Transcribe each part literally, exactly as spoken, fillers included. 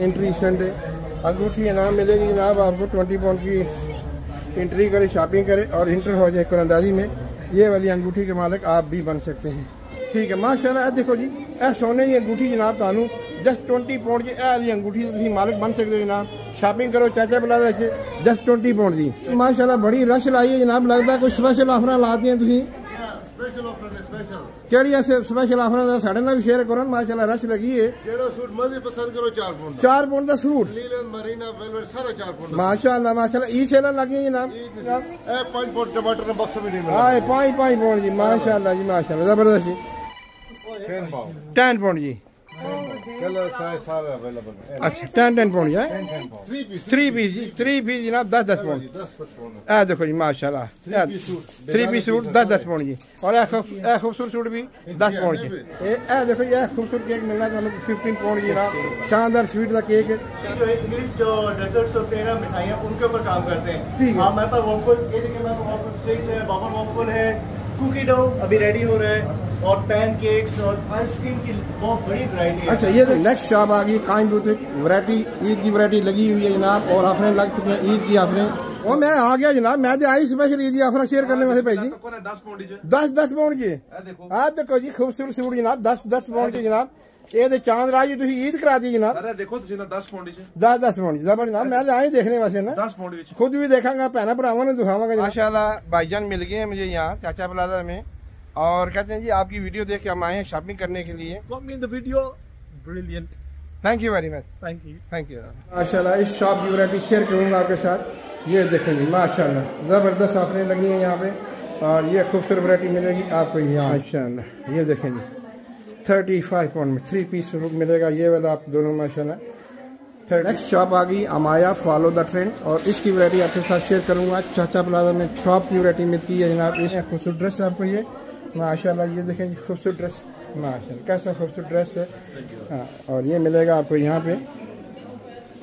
Entry Sunday अंगूठी इनाम मिलेगी जनाब आपको ट्वेंटी पाउंड की। एंट्री करे, शॉपिंग करे और इंटर हो जाए कुरानंदाजी में, ये वाली अंगूठी के मालिक आप भी बन सकते हैं। ठीक है माशाल्लाह। देखो जी ए सोने की अंगूठी जनाब थानू जस्ट ट्वेंटी पाउंड की ए वाली अंगूठी तुम मालिक बन सकते हो जनाब। शॉपिंग करो चाचा प्लाजा से जस्ट ट्वेंटी पाउंड की। माशाल्लाह बड़ी रश लाई है जनाब, लगता कोई स्पैशल ऑफर लाते हैं तुम। स्पेशल ऑफर साढ़े ना भी शेयर करो। माशाल्लाह रश लगी है। चार पौंड का सूट माशाल्लाह माशाल्लाह ई सेल लगी जनाब। हाँ पाँच पाँच पौंड जी माशाल्लाह जी माशाल्लाह जबरदस्त जी। टेन पौंड जी अच्छा टेन टेन पौंड जी। थ्री पीस जी थ्री पीस जनाब दस दस पौंड। ए देखो जी माशाल्लाह थ्री पीस सूट दस दस पौंड जी। और ए खूबसूरत सूट भी दस पौंड जी। ए देखो जी खूबसूरत केक मिलना है फिफ्टीन पौंड जी। शानदार स्वीट का केक मिठाइयाँ उनके ऊपर काम करते हैं। है कुकी डो अभी रेडी हो रहे हैं और पैन केक्स और आइसक्रीम की बहुत बड़ी वैरायटी है। अच्छा ये तो नेक्स्ट शॉप आ गई काइम बुटीक। वैरायटी ईद की वैरायटी लगी हुई है जनाब और ऑफरें लग चुकी हैं ईद की ऑफरें। और मैं आ गया जनाब, मैं तो आई स्पेशल ईद की ऑफर शेयर करने वाले भाई जी। दस दस पाउंड की हाँ देखो जी खूबसूरत सूट जनाब दस दस पाउंड की जनाब। ये तो चांद रात जी तुम ईद करा दी जनाब। अरे देखो ना दस पौंड दस दस पौंड जबर जनाब। मैं आई देखने वास्ते ना दस पौंड खुद भी देखा भैन भरावान ने दिखावा। माशाल्लाह भाईजान मिल गए मुझे यहाँ चाचा प्लाजा में और कहते हैं जी आपकी वीडियो देख के हम आए हैं शॉपिंग करने के लिए। Thank you very much thank you thank you. माशाल्लाह इस शॉप की वैरायटी शेयर करूँगा आपके साथ। ये देखेंगे माशाल्लाह जबरदस्त ऑफरें लगी हैं यहाँ पे और ये खूबसूरत वैरायटी मिलेगी आपको यहाँ। माशाल्लाह ये देखेंगे थर्टी फाइव पाउंड में थ्री पीस रूप मिलेगा ये वाला आप दोनों माशाल्लाह। नेक्स्ट शॉप आ गई अमाया फॉलो द ट्रेंड और इसकी वैरायटी आपके साथ शेयर करूँगा। चाचा प्लाजा में टॉप की वैरायटी मिलती है जनाब। इस खूबसूरत ड्रेस आपको ये माशाल्लाह ये देखें खूबसूरत ड्रेस माशाल्लाह कैसा खूबसूरत ड्रेस है। हाँ और ये मिलेगा आपको यहाँ पे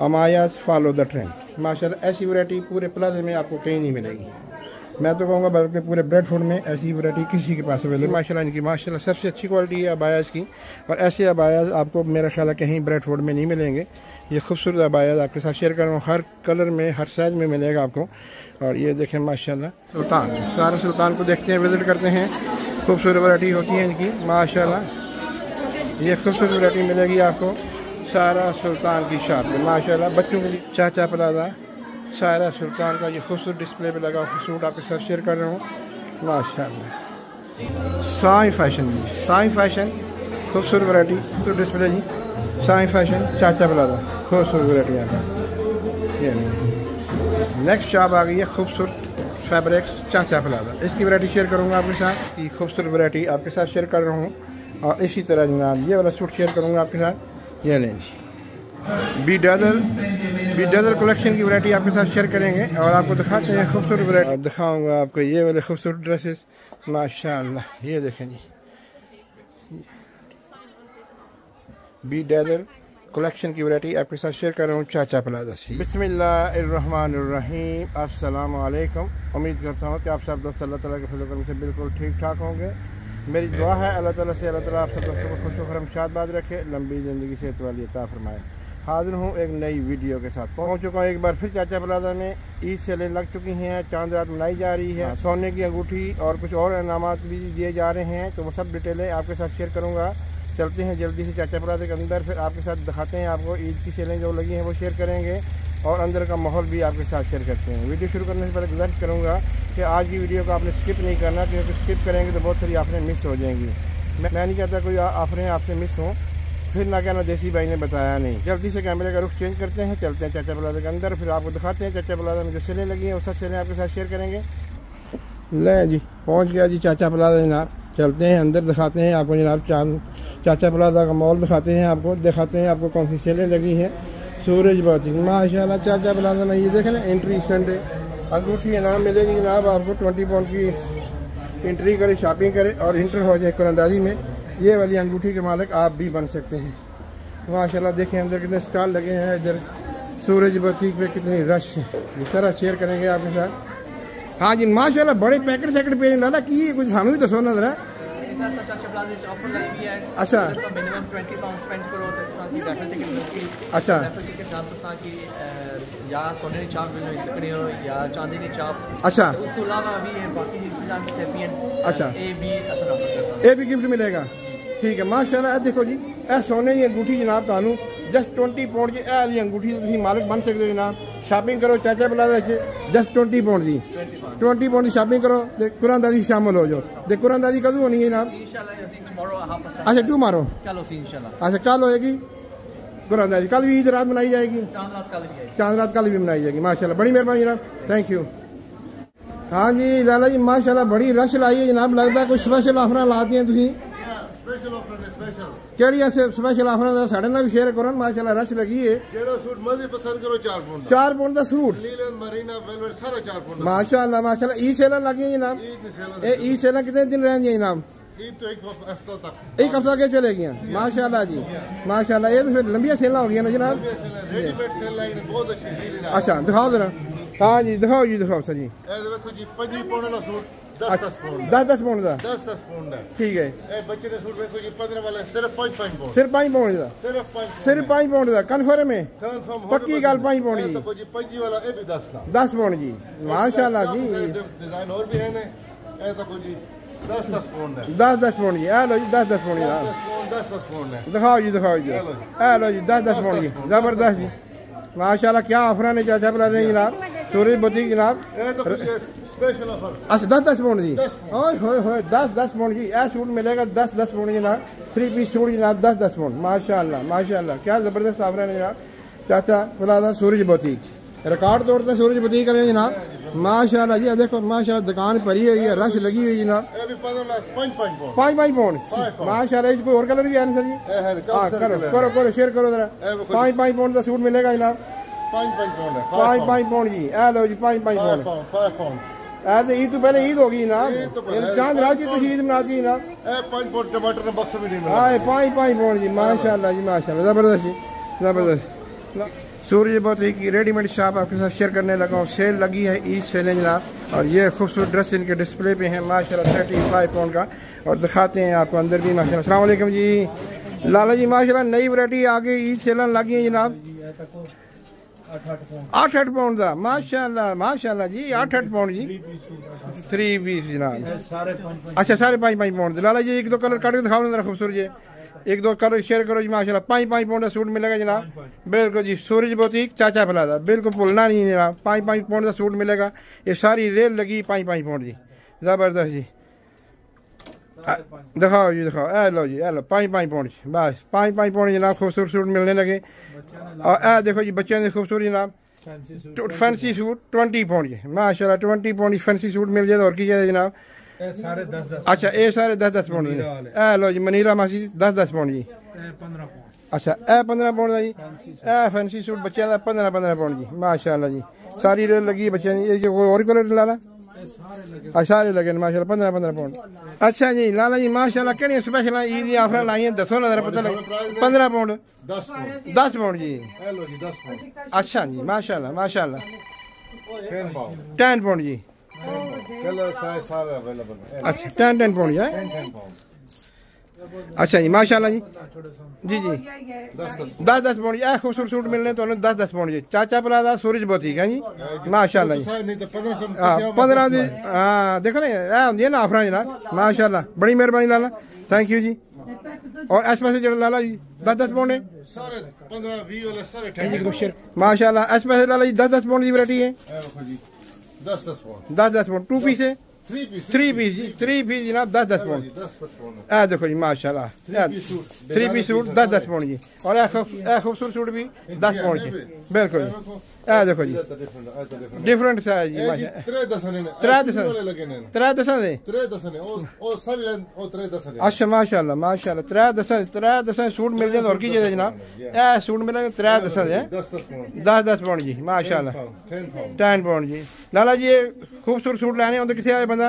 अमाया फॉलो द ट्रेंड। माशाल्लाह ऐसी वैरायटी पूरे प्लाजा में आपको कहीं नहीं मिलेगी। मैं तो कहूँगा बल्कि पूरे ब्रेडफोर्ड में ऐसी वैरायटी किसी के पास अवेलेबल। माशाल्लाह इनकी माशाल्लाह सबसे अच्छी क्वालिटी है अबायाज़ की और ऐसे अबायाज़ आपको मेरा ख्याल है कहीं ब्रेडफोर्ड में नहीं मिलेंगे। ये खूबसूरत अबायाज़ आपके साथ शेयर कर रहा हूँ, हर कलर में हर साइज में मिलेगा आपको। और ये देखें माशाल्लाह सुल्तान सारा सुल्तान को देखते हैं विज़िट करते हैं। खूबसूरत वैरायटी होती है इनकी माशाल्लाह। ये खूबसूरत वैरायटी मिलेगी आपको सारा सुल्तान की शॉप में माशाल्लाह। बच्चों के लिए चाचा प्लाजा सारा सुल्तान का ये खूबसूरत डिस्प्ले पे लगा खूबसूरत आपके साथ शेयर कर रहा हूँ माशाल्लाह। साई फैशन जी साई फैशन खूबसूरत वैरायटी तो डिस्प्ले जी साई फैशन चाचा प्लाजा खूबसूरत वैरायटी आपका। ये नेक्स्ट शॉप आ गई है खूबसूरत फैब्रिक्स चाचा प्लाजा। इसकी वैरायटी शेयर करूँगा आपके साथ। ये खूबसूरत वैरायटी आपके साथ शेयर कर रहा हूँ और इसी तरह जनाब ये वाला सूट शेयर करूँगा आपके साथ। ये लें जी B doll B doll collection की वैरायटी आपके साथ शेयर करेंगे और आपको दिखाते हैं खूबसूरत वैरायटी। दिखाऊंगा आपको ये वाले खूबसूरत ड्रेसेस माशाल्लाह। ये देखें जी बी डॉल कलेक्शन की वैरायटी आपके साथ शेयर कर रहा हूँ चाचा प्लाजा से। बिस्मिल्लाहिर्रहमानिर्रहीम अस्सलाम वालेकुम। उम्मीद करता हूँ कि आप सब दोस्त अल्लाह ताला के फजल करम से बिल्कुल ठीक ठाक होंगे। मेरी दुआ है अल्लाह ताला से अल्लाह ताला आप सब दोस्तों को खुश और शादबाद रखे, लंबी ज़िंदगी सेहत वाली अता फरमाए। हाजिर हूँ एक नई वीडियो के साथ। पहुँच चुका हूँ एक बार फिर चाचा प्लाजा में। ईद सेलें लग चुकी हैं, चांद रात मनाई जा रही है, सोने की अंगूठी और कुछ और इनामात भी दिए जा रहे हैं तो वो सब डिटेलें आपके साथ शेयर करूँगा। चलते हैं जल्दी से चाचा प्लाजा के अंदर, फिर आपके साथ दिखाते हैं आपको ईद की सेलें जो लगी हैं वो शेयर करेंगे और अंदर का माहौल भी आपके साथ शेयर करते हैं। वीडियो शुरू करने से पहले गुजारिश करूँगा कि आज की वीडियो को आपने स्किप नहीं करना क्योंकि स्किप करेंगे तो बहुत सारी ऑफरें मिस हो जाएंगी। मैं नहीं चाहता कोई ऑफरें आपसे मिस हों, फिर ना कहना देसी भाई ने बताया नहीं। जल्दी से कैमरे का रुख चेंज करते हैं, चलते हैं चाचा प्लाजा के अंदर, फिर आपको दिखाते हैं चाचा प्लाजा में जो सेलें लगी हैं वो सब सेलें आपके साथ शेयर करेंगे। ले जी पहुंच गया जी चाचा प्लाजा जनाब। चलते हैं अंदर, दिखाते हैं आपको जनाब चांद चाचा प्लाजा का मॉल दिखाते हैं आपको, दिखाते हैं आपको कौन सी सेलें लगी हैं। सूरज बूटीक माशाल्लाह चाचा प्लाजा में ये देखें ना एंट्री संडे अंगूठी इनाम मिलेगी जनाब आपको ट्वेंटी पाउंड की। एंट्री करे, शॉपिंग करे और इंटर हो जाए कुरानंदाजी में, ये वाली अंगूठी के मालिक आप भी बन सकते हैं माशाल्लाह। देखें अंदर कितने स्टॉल लगे हैं, इधर सूरज बूटीक पे कितनी रश है, इस तरह शेयर करेंगे आपके साथ। हाँ जी माशाल्लाह बड़े पैकेट सैकेट पे ना कि कुछ हमें भी दसो ना जरा पास चाचा प्लाजा में ऑफर लग गया है। अच्छा, मिनिमम बीस पाउंड स्पेंड करो तो आपकी डेफिनेटली टिकट मिलती है। अच्छा, डेफिनेटली टिकट नाम तो साकी या सोने की चाप मिल सकती है या चांदी की चाप। अच्छा, उसके अलावा भी है बाकी इंतजाम कैंपेन। अच्छा, ए बी असर ऑफर करता है, ए बी गिफ्ट मिलेगा। ठीक है, माशाल्लाह। देखो जी, ए सोने की अंगूठी जनाब तानू जस्ट बीस पाउंड की ए ली अंगूठी तुसी मालिक बन सकते हो जनाब। शॉपिंग करो चाचा प्लाजा विच जस्ट बीस पाउंड दी बीस पाउंड दी शॉपिंग करो ते कुरानदाजी शामिल हो जाओ। ते कुरानदाजी कदों होनी है जनाब? इंशाल्लाह असीं टुमारो हाफ पास्ट। अच्छा, टुमारो कल होगी इंशाल्लाह। अच्छा, कल होएगी कुरानदाजी। कल भी ईद रात मनाई जाएगी, चांद रात कल भी है, चांद रात कल भी मनाई जाएगी। माशाल्लाह, बड़ी मेहरबानी जनाब, थैंक यू। हां जी लाला जी, माशाल्लाह बड़ी रश लाई है जनाब, लगदा कोई स्पेशल ऑफर लाती हैं तुसी। स्पेशल ऑफर है, स्पेशल केड़ी ऐसे स्पेशल ऑफर दा साडे नाल भी शेयर करो। माशाल्लाह रश लगी है। जेड़ा सूट मर्जी पसंद करो चार पाउंड दा चार पाउंड दा सूट लीलन मरीना वेलवेट सारा चार पाउंड दा। माशाल्लाह माशाल्लाह। ई सेल लगी जनाब, ए ई सेल कितने दिन रह जाएगी जनाब? ई तो एक हफ्ता तक, एक हफ्ता के चलेगी। माशाल्लाह जी माशाल्लाह, ये तो फिर लंबी सेल हो गई ना जनाब। रेडीमेड सेल लाइन बहुत अच्छी डील। अच्छा दिखाओ जरा। हां जी दिखाओ जी, दिखाओ सर जी। ए देखो जी पच्चीस पाउंड दा सूट दस दस पाउंड ਦਾ दस दस पाउंड ਦਾ। ਠੀਕ ਹੈ, ਇਹ ਬੱਚੇ ਦੇ ਸੂਟ ਵੇਖੋ ਜੀ पंद्रह ਵਾਲਾ ਸਿਰਫ पाँच पाउंड ਸਿਰਫ पाँच पाउंड ਦਾ ਸਿਰਫ पाँच पाउंड ਦਾ। ਕਨਫਰਮ ਹੈ, ਕਨਫਰਮ ਪੱਕੀ ਗੱਲ पाँच पाउंड ਜੀ। ਦੇਖੋ ਜੀ पंजी ਵਾਲਾ ਇਹ ਵੀ दस दस पाउंड ਜੀ। ਮਾਸ਼ਾਅੱਲਾ ਜੀ, ਡਿਜ਼ਾਈਨ ਹੋਰ ਵੀ ਹੈ ਨੇ। ਇਹ ਤਾਂ ਕੋਈ ਜੀ दस दस पाउंड ਹੈ, दस दस पाउंड ਜੀ। ਆ ਲਓ ਜੀ दस दस पाउंड ਦਾ दस दस पाउंड ਹੈ। ਦਿਖਾਓ ਜੀ ਦਿਖਾਓ ਜੀ। ਆ ਲਓ ਜੀ दस दस पाउंड ਜੀ। ਜ਼ਬਰਦਸਤ ਜੀ माशाल्लाह, क्या ऑफर ने चाचा प्लाजा जनाब, सूरज बुटीक जनाब। स्पेशल ऑफर अच्छा दस दस पाउंड जी। ओए दस दस पाउंड जी। ए सूट मिलेगा दस दस पाउंड जनाब, थ्री पीस सूट जनाब दस दस पाउंड। माशाल्लाह माशाल्लाह, क्या जबरदस्त ऑफर ने जनाब चाचा प्लाजा सूरज बुटीक। रिकॉर्ड तोड़ते सूरज बुटीक करें जनाब। माशाल्लाह जी, देखो माशाल्लाह दुकान भरी हुई है, रश लगी हुई जनाब। पाँच पाँच पाउंड माशाल्लाह। कोई और कलर भी है ना सर जी? करो करो करो शेयर करो जरा। पाँच पाँच पाउंड का सूट मिलेगा जनाब, पाँच पाँच पाउंड जी। ए लो जी पाँच पाँच पाउंड। ए तो ईद तो पहले ईद होगी ना, चांद रात की तुम ईद मनाती है ना। टमाटर का बक्सा भी नहीं मिला। हां पाँच पाँच पाउंड जी। माशाल्लाह जी माशाल्लाह, जबरदस्त जी जबरदस्त। सूरज बुटीक की रेडीमेड शॉप आपके साथ शेयर करने लगा हूँ। सेल लगी है, ईद सेल है जनाब। और ये खूबसूरत ड्रेस इनके डिस्प्ले पे है माशाल्लाह, पैंतीस पाउंड का। और दिखाते हैं आपको अंदर भी माशाल्लाह। अस्सलाम वालेकुम जी लाला जी, माशाल्लाह नई वैरायटी आ गई, ईद सेल लगी है जनाब। आठ आठ पाउंड का माशाल्लाह माशाल्लाह जी, आठ आठ पाउंड जी, थ्री पीस जनाब। अच्छा साढ़े पाँच पाँच पाउंड लाला जी। एक दो कलर काट के दिखाओ ना जरा खूबसूरत जी, एक दो कलर शेयर करो जी। माशाल्लाह पाँच पाँच पाउंड का सूट मिलेगा जनाब, बिल्कुल जी सूरज बुटीक चाचा प्लाजा, बिल्कुल भुलना नहीं जनाब। पाँच पाँच पाउंड का सूट मिलेगा, ये सारी रेल लगी पाँच पाँच पाउंड जी। जबरदस्त जी, दिखाओ जी दिखाओ। ए लो जी, ए लो पाँच पाँच पाउंड जी, बस पाँच पाँच पाउंड जनाब। खूबसूरत सूट मिलने लगे। और ए देखो जी बच्चों के खूबसूरत जनाब फैंसी सूट बीस पाउंड जी। माशाल्लाह बीस पाउंड फैंसी सूट मिल जाए तो और की जाए जनाब। अच्छा ये सारे दस दस पाउंड जी। ए लो जी मनीरा मासी दस दस पाउंड जी। अच्छा ए पंद्रह पाउंड का जी, ए फैंसी सूट बच्चों का पंद्रह पंद्रह पाउंड जी। माशाल्लाह जी, सारी रेट लगी बच्चों की। और कलर ला ला सारे लगे माशाल्लाह पंद्रह पंद्रह पाउंड। अच्छा जी लाला जी माशाल्लाह केड़ियां स्पेशल ईद दी ऑफर लाई है दसो ना जरा पता लगे। पंद्रह पाउंड दस पाउंड जी। हेलो जी दस पाउंड। अच्छा जी माशाल्लाह माशाल्लाह दस पाउंड जी। कलर सारे सारे अवेलेबल है। अच्छा दस दस पाउंड है। अच्छा जी माशाल्लाह जी जी जी दस दस पाउंड जी। ए खूबसूरत सूट मिलने तो दस दस पाउंड जी। चाचा प्लाजा सूरज बुटीक है जी। माशाल्लाह जी पंद्रह जी। हाँ देखो ना ए होंगी ना आफर जी ना। माशाल्लाह बड़ी मेहरबानी लाला, थैंक यू जी। और इस पास जो लाला जी दस दस पाउंड है माशाल्लाह। इस पास लाला जी दस दस पाउंड की वैरायटी है, दस दस पाउंड टू पीस है, थ्री पीस थ्री पीस जी थ्री पीस जनाब दस दस पाउंड। ए देखो जी माशाल्लाह थ्री पीस सूट दस दस पाउंड जी। और ए खूबसूरत सूट भी दस पाउंड जी, बिल्कुल जी। ए देखो जी डिफरेंट साइज जी, त्रे दस ने त्रे दस। अच्छा माशाल्लाह माशाल्लाह त्रे दस त्रे दस सूट मिल जाए तो और की जाए जनाब। ए सूट मिलेगा त्रे दस दस दस पाउंड जी। माशाल्लाह दस पाउंड जी। लाला जी खूबसूरत सूट लैने होंगे किसे आए बंदा?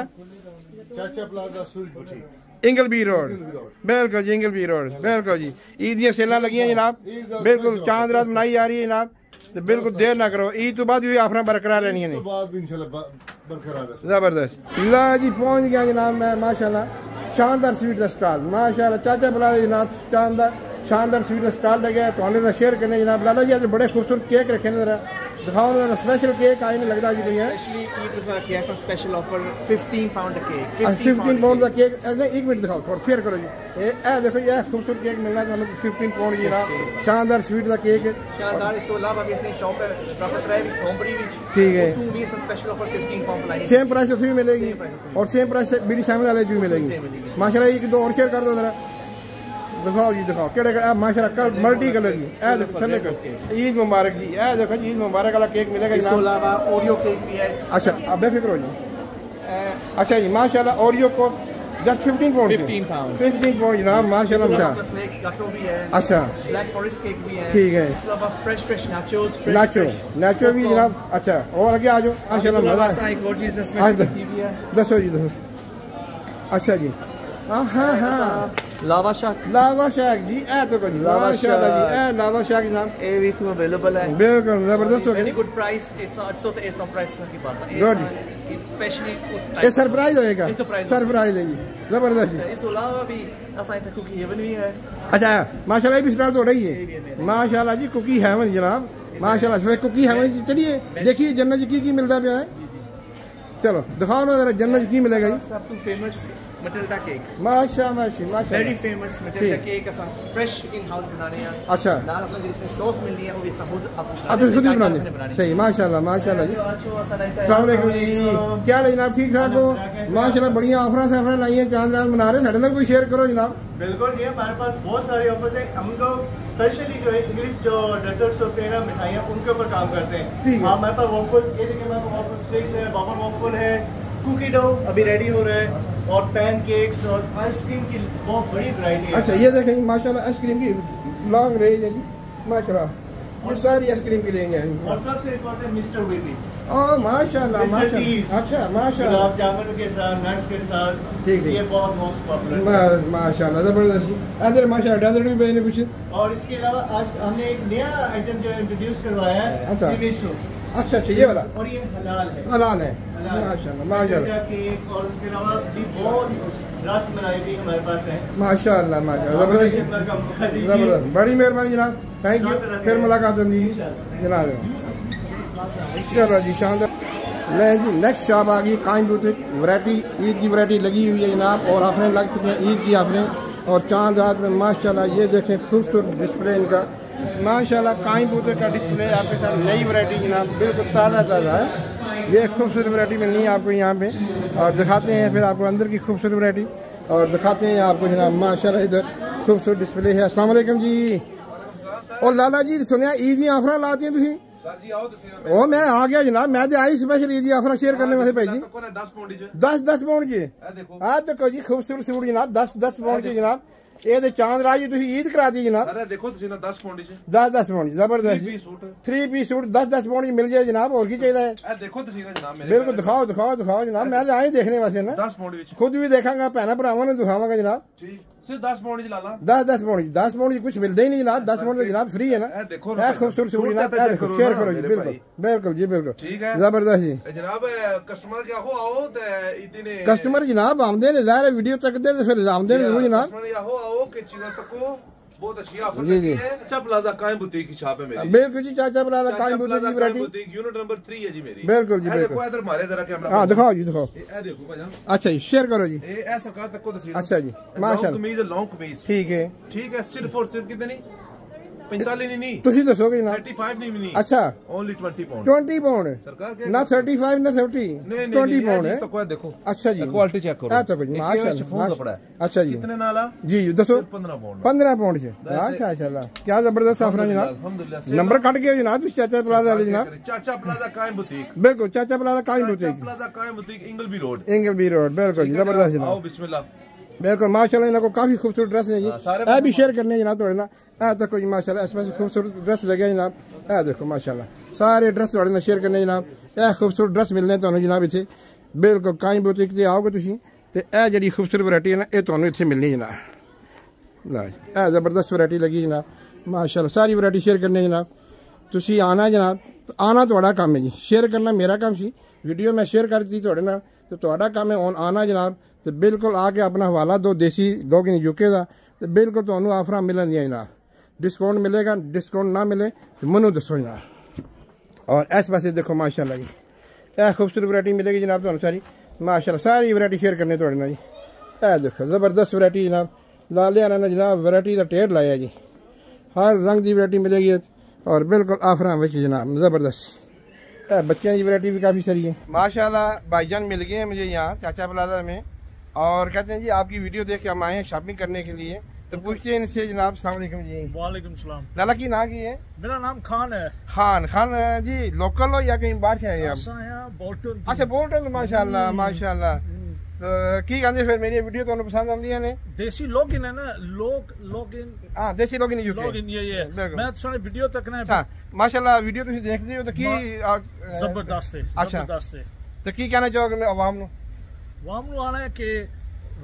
Chacha plaza Suraj boutique Ingleby road, बिल्कुल जी इंगलबी रोड, बिल्कुल जी। ईद दी सेलां लगियां जनाब, बिल्कुल चांद रात मनाई जा रही है जनाब। बिल्कुल देर ना करो, ईद तो बाद आफर बरकरार रहनी है। जबरदस्त ला जी पहुंच गया जनाब मैं माशाल्लाह। शानदार स्वीट का स्टाल माशाल्लाह चाचा प्लाजा जनाब शानदार शानदार स्वीट का स्टाल लगे तो शेयर करने जनाब लाला जी अस बड़े खूबसूरत केक रखे ने जरा दिखाओ जरा स्पेशल केक आए लगता जी है स्पेशल ऑफर पंद्रह पाउंड केक पंद्रह पाउंड का केक एक मिनट दिखाओ थोड़ा शेयर करो जी ए देखो ये खूबसूरत केक मिलना तुम्हें पंद्रह पाउंड जनाब शानदार स्वीट का केक शानदार इसके अलावा भी इसकी शॉप है ब्राफर्ड ड्राइव थोंबड़ी में ठीक है तो भी स्पेशल ऑफर पंद्रह पाउंड सेम प्राइस से फ्री मिलेगी और सेम प्राइस से मेरी शामिल वाले जो मिलेगी माशाल्लाह एक दो और शेयर कर दो जरा दिखाओ जी दिखाओ केड़े का माशाल्लाह कल मल्टी कलर की ए देखो थले कर ईद मुबारक जी ए देखो ईद मुबारक वाला केक मिलेगा इसके अलावा ओरियो केक भी है अच्छा आप बेफिक्र हो जी अच्छा जी माशाल्लाह ओरियो को जस्ट पंद्रह पाउंड पंद्रह पाउंड जनाब माशाल्लाह अच्छा ब्लैक फॉरेस्ट केक भी है ठीक है इसके अलावा fresh fresh nachos nachos nacho भी जनाब अच्छा और आगे आ जाओ माशाल्लाह मजा एक और चीज इसमें भी है दसो जी दसो अच्छा जी हां हां हां लावा शाक लावा शाक जी ए तो कोई लावा शाक जी ए लावा शाक जनाब ए विथ में अवेलेबल है बिल्कुल जबरदस्त हो गया गुड प्राइस इट्स सो तो इट्स ऑन प्राइस के पास गुड स्पेशली उस ये सरप्राइज होएगा सरप्राइज है जबरदस्त है इसके अलावा भी असाइड कुकी हेवन भी है अच्छा माशाल्लाह भी स्टार्ट हो रही है माशाल्लाह जी कुकी हेवन जनाब माशाल्लाह फिर कुकी हेवन चलिए देखिए जन्नत जी की की मिलता है चलो दिखाओ ना जरा जन्नत जी की मिलेगा जी सब तो फेमस मटरदा केक माशा माशी माशा वेरी फेमस मटरदा केक असा फ्रेश इन हाउस बनाने हैं अच्छा लाल असा जिसमें सॉस मिलनी है वो भी सबूत आप खुद ही बनाने सही माशाल्लाह माशाल्लाह जी अस्सलाम वालेकुम जी क्या हाल है जनाब ठीक ठाक हो माशाल्लाह बढ़िया ऑफर से ऑफर लाई है चांद रात बना रहे साडे नाल कोई शेयर करो जनाब बिल्कुल जी हमारे पास बहुत सारे ऑफर है हम लोग स्पेशली जो इंग्लिश जो डेजर्ट्स होते हैं ना मिठाइयां उनके ऊपर काम करते हैं हमारे पास वॉफल ये देखिए हमारे पास वॉफल स्टिक्स है बबल वॉफल है कुकी डो अभी रेडी हो रहा है और पैनकेक्स और आइसक्रीम की बहुत बड़ी वैरायटी है अच्छा ये देखें माशाल्लाह आइसक्रीम की लॉन्ग रेंज है जी माशाल्लाह और सारी आइसक्रीम की रेंज है और सबसे इम्पोर्टेंट मिस्टर वीपी और माशाल्लाह माशाल्लाह अच्छा माशाल्लाह गुलाब जामुन के साथ नट्स के साथ ठीक है ये बहुत मोस्ट पॉपुलर माशाल्लाह जबरदस्त अदर माशाल्लाह डेजर्ट भी बेचने कुछ और इसके अलावा आज हमने एक नया आइटम जो इंट्रोड्यूस करवाया है टीवीशो अच्छा अच्छा ये वाला और ये हलाल है हलाल है माशाल्लाह माशाल्लाह केक और उसके अलावा जी बहुत रस मलाई भी हमारे पास है माशाल्लाह माशाल्लाह जबरदस्त जबरदस्त बड़ी मेहरबानी जनाब थैंक यू फिर मुलाकात होगी जनाब चलो जी शानदार ले जी नेक्स्ट शॉप आ गई काइम बुटीक वैरायटी ईद की वैरायटी लगी हुई है जनाब और ऑफरें लग चुकी हैं ईद की ऑफरें और चांद रात में माशाल्लाह ये देखें खूबसूरत डिस्प्ले इनका माशाल्लाह काइम बुटीक का डिस्प्ले आपके साथ नई वैरायटी जनाब बिल्कुल ताज़ा ताज़ा है ये खूबसूरत वैरायटी मिलनी है आपको यहाँ पे और दिखाते हैं फिर आपको अंदर की खूबसूरत वैरायटी और दिखाते हैं आपको जनाब माशाल्लाह इधर खूबसूरत डिस्प्ले है अस्सलाम वालेकुम जी और लाला जी सुनिया ईद दी ऑफर लाती है तुसी ओ मैं आ गया जनाब मैं तो आई स्पेशल ईद दी ऑफर शेयर करने वास्ते भाई जी दस दस पाउंड जी हाँ देखो जी खूबसूरत सूट जनाब दस दस पाउंड जी जनाब ये चांद रात जी ईद करा दी जनाब देखो दस पाउंड दस दस पाउंड जबरदस्त थ्री पीस सूट दस दस पाउंड मिल जाए जनाब और की चाहिए देखो बिल्कुल दिखाओ दिखाओ दिखाओ जनाब मैं आई देखने वास्ते ना दस पाउंड खुद भी देखा भैन भरावां नूं दिखावांगा जनाब दस पाउंड दस दस पाउंड दस पाउंड कुछ मिलता ही नहीं जनाब दस पाउंड जनाब फ्री है ना देखो खूबसूरत सूट जनाब शेयर करो जी बिल्कुल बिल्कुल जी बिल्कुल ठीक है जबरदस्त जी जनाब कस्टमर क्या हो आओ ते कस्टमर जनाब आमदे ने ज़ाहिर वीडियो तक दे फिर आमदे जरूर जनाब बहुत अच्छी ऑफर है चाचा प्लाजा कायम बुटीक की शॉप है मेरी बिल्कुल जी Chacha plaza Qaim boutique unit number तीन है जी मेरी बिल्कुल जी देखो इधर मारे जरा कैमरा हां दिखाओ जी दिखाओ ये देखो भाईजान अच्छा जी शेयर करो जी ये ऐ सरकार तक को तस्वीर अच्छा जी माशाल्लाह कमीज है लॉन्ग कमीज ठीक है ठीक है सिर्फ और सिर्फ कितनी पैंतालीस नहीं नहीं तुसी दसोगे ना पैंतीस नहीं नहीं अच्छा ओनली बीस पाउंड बीस पाउंड सरकार के ना पैंतीस ना सत्तर बीस पाउंड है तो कोई देखो अच्छा जी क्वालिटी चेक करो अच्छा भाई माशाल्लाह फोन कपड़ा है अच्छा जी कितने नाला जी जी दसो पंद्रह पाउंड पंद्रह पाउंड जी माशाल्लाह क्या जबरदस्त ऑफर है जनाब अल्हम्दुलिल्लाह नंबर कट गया जनाब चाचा प्लाजा वाले जनाब चाचा प्लाजा कायम बुटीक बिल्कुल Chacha plaza Qaim boutique Chacha plaza Qaim boutique Ingleby road Ingleby road बिल्कुल जबरदस्त जनाब आओ बिस्मिल्लाह बिल्कुल माशाल्लाह इनको काफी खूबसूरत ड्रेस है जी ए भी शेयर करने जनाब थोड़े ना ए देखो जी माशाल्लाह इसमें खूबसूरत ड्रेस लगे जनाब ए देखो माशाल्लाह सारे ड्रेस थोड़े ना शेयर करने जनाब ए खूबसूरत ड्रेस मिलने तुम्हें जनाब इतने बिल्कुल कायम बुटीक से आओगे तुम तो यह जी खूबसूरत वैरायटी है ना ये तुम्हें इतने मिलनी जनाब ला ए जबरदस्त वैरायटी लगी जनाब माशाल्लाह सारी वैरायटी शेयर करने जनाब तुम आना जनाब आना थोड़ा काम है जी शेयर करना मेरा काम सी वीडियो मैं शेयर करती थोड़े ना तो थोड़ा काम है आना जनाब, तो बिल्कुल आके अपना हवाला दो देसी लोग यूके का, तो बिल्कुल तो ऑफर मिलन जनाब, डिस्काउंट मिलेगा, डिस्काउंट ना मिले तो मनु दसो जनाब। और इस पासे देखो माशाल्लाह जी, यह खूबसूरत वरायटी मिलेगी जनाब थोड़ी सारी माशाल्लाह, सारी वरायटी शेयर करनी थोड़े ना जी, यह देखो जबरदस्त वरायटी जनाब, लाले आना जनाब वरायटी का ढेर लाया जी, हर रंग की वरायटी मिलेगी और बिल्कुल आफर में जनाब जबरदस्त। बच्चों की वैरायटी भी काफ़ी सारी है माशाल्लाह। भाईजान मिल गए हैं मुझे यहाँ चाचा प्लाजा में, और कहते हैं जी आपकी वीडियो देख के हम आए हैं शॉपिंग करने के लिए, तो पूछते हैं इनसे जनाब अस्सलाम वालेकुम जी। वालेकुम सलाम। लाला की ना की है? मेरा नाम खान है। खान खान जी लोकल हो या कहीं बाहर से आए आप? बोल्टन। अच्छा बोल्टन, माशाल्लाह माशाल्लाह। तो की कहते फिर मेरी वीडियो तो पसंद आंदी है? देसी लॉगिन है ना, लोग लॉगिन। हां देसी लॉगिन लॉगिन ये है। मैं तो वीडियो तक ना हां माशाल्लाह वीडियो तुम देखते हो तो की जबरदस्त है। अच्छा तो की कहना चाहोगे मैं आवाम नु? आवाम नु आना है कि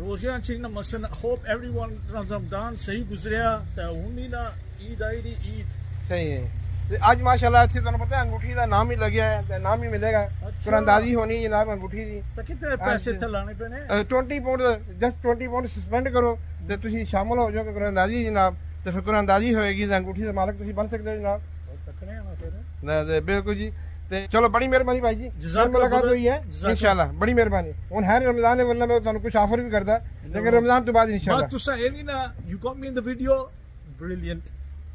रोज़ियां चीन मसन होप एवरीवन रमजान सही गुजरिया, तो हुनी ना ईद आई दी ईद सही है। तो आज माशाल्लाह अच्छी तुम पता है अंगूठी का नाम ही लगे है, नाम ही मिलेगा। अच्छा। अंदाजी होनी जनाब अंगूठी की तो कितने पैसे थे लाने पेने? बीस पाउंड, जस्ट बीस पाउंड सस्पेंड करो तो तुम शामिल हो जाओगे कुरानंदाजी जनाब, तो फिर कुरानंदाजी होगी, अंगूठी का मालिक तुम बन सकते हो जनाब। बिल्कुल जी, तो चलो बड़ी मेहरबानी भाई जी, मुलाकात हुई है इंशाल्लाह, बड़ी मेहरबानी। हूँ है रमजान है, वरना मैं तुम्हें कुछ ऑफर भी करता, लेकिन रमजान तो बाद इंशाल्लाह।